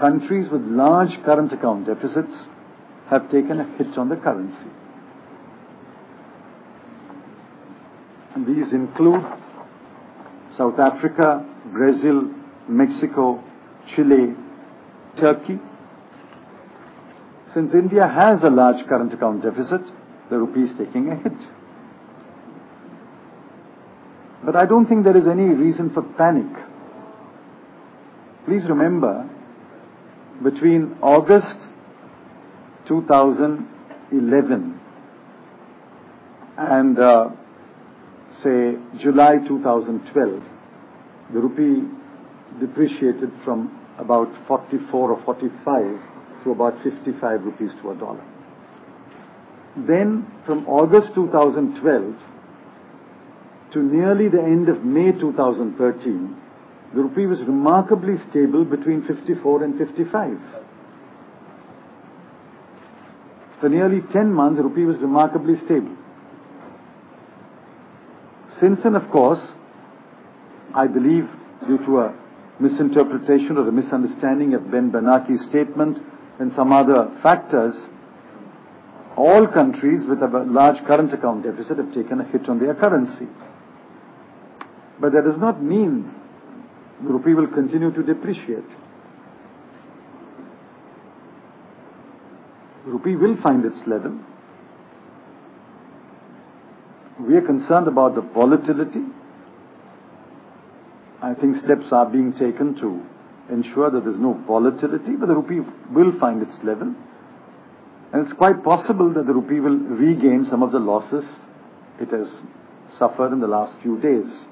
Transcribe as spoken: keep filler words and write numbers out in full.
Countries with large current account deficits have taken a hit on the currency. And these include South Africa, Brazil, Mexico, Chile, Turkey. Since India has a large current account deficit, the rupee is taking a hit. But I don't think there is any reason for panic. Please remember, between August two thousand eleven and uh, say July two thousand twelve, the rupee depreciated from about forty-four or forty-five to about fifty-five rupees to a dollar. Then from August two thousand twelve to nearly the end of May two thousand thirteen, the rupee was remarkably stable between fifty-four and fifty-five. For nearly ten months, the rupee was remarkably stable. Since then, of course, I believe due to a misinterpretation or a misunderstanding of Ben Bernanke's statement and some other factors, all countries with a large current account deficit have taken a hit on their currency. But that does not mean the rupee will continue to depreciate. The rupee will find its level. We are concerned about the volatility. I think steps are being taken to ensure that there's no volatility, but the rupee will find its level. And it's quite possible that the rupee will regain some of the losses it has suffered in the last few days.